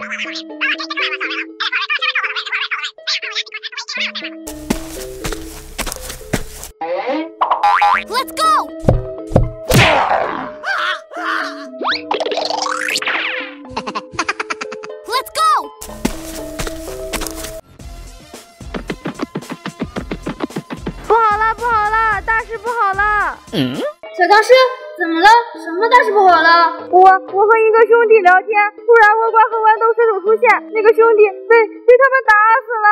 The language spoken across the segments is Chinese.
Let's go! Let's go!不好了，大事不好了！小僵尸，怎么了？什么大事不好了？我和一个兄弟聊天，突然倭瓜和豌豆水手出现，那个兄弟被他们打死了。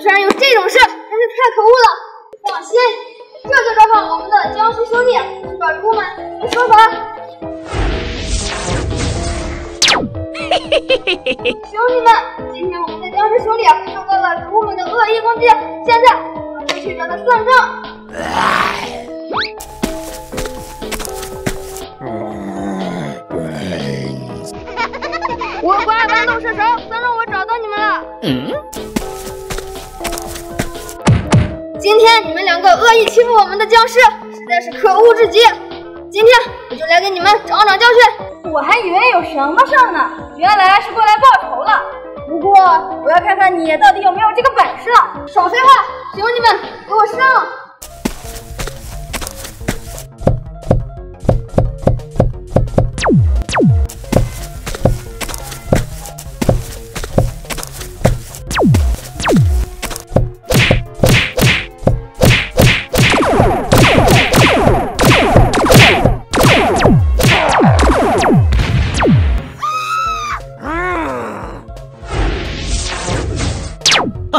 居然有这种事，真是太可恶了！ 放心，这就找找我们的僵尸兄弟，去把猪们给惩罚。兄弟们，今天我们的僵尸兄弟受到了猪们的恶意攻击，现在我们必须找他算账。我乖，豌豆射手，算是我找到你们了。今天你们两个恶意欺负我们的僵尸，实在是可恶至极。今天我就来给你们长长教训。我还以为有什么事儿呢，原来是过来报仇了。不过我要看看你到底有没有这个本事了。少废话，兄弟们，给我上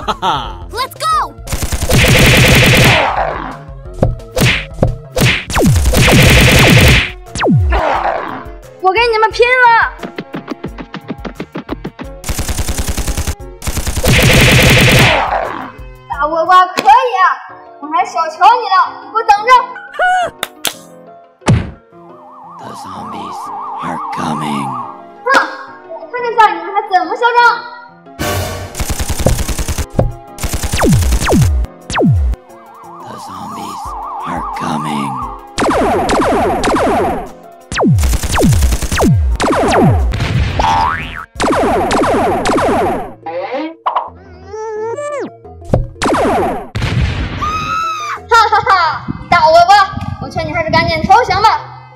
！Let's go!我跟你们拼了！大倭瓜可以啊，我还小瞧你了，我等着！The zombies are coming. 哼，看一下你们还怎么嚣张！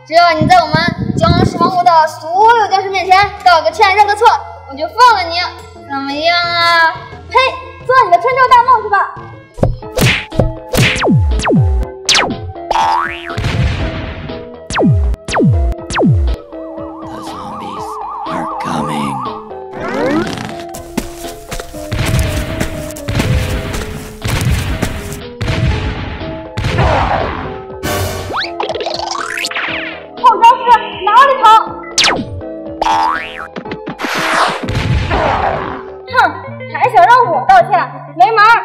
只要你在我们僵尸王国的所有僵尸面前道个歉、认个错，我就放了你，怎么样啊？呸！做你的春秋大梦去吧。The zombies are coming. 哪里跑！哼，还想让我道歉，没门儿！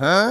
Huh?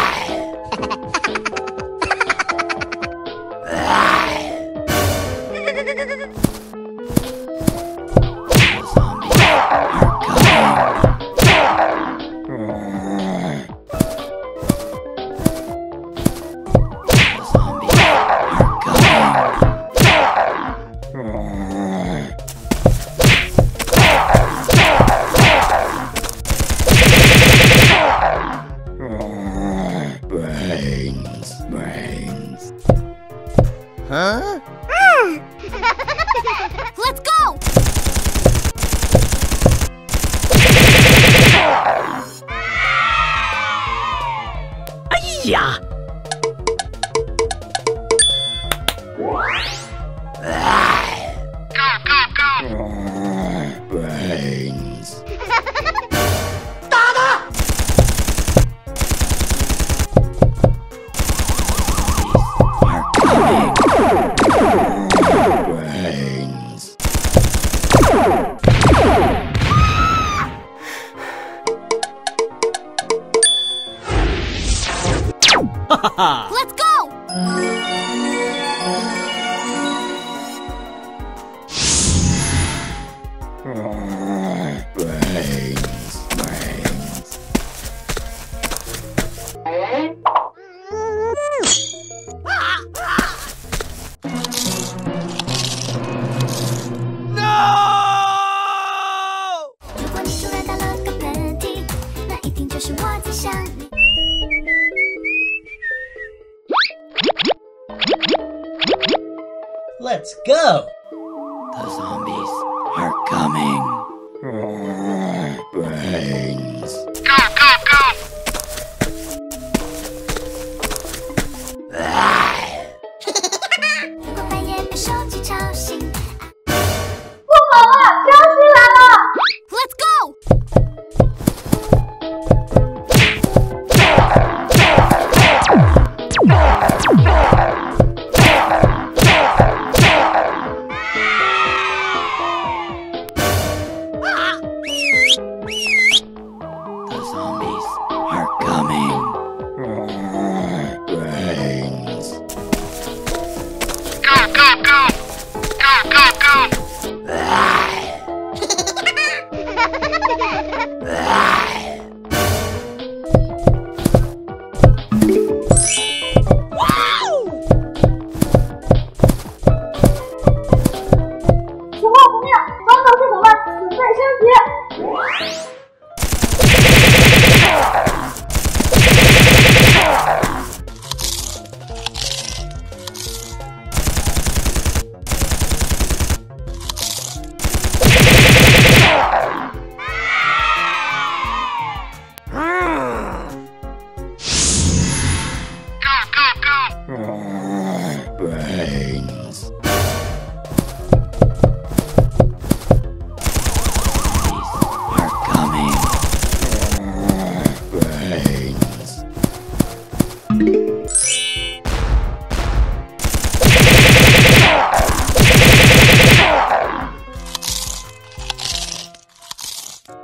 Let's go! Let's go! The zombies are coming. Brains. Go, go, go!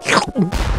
Let's go!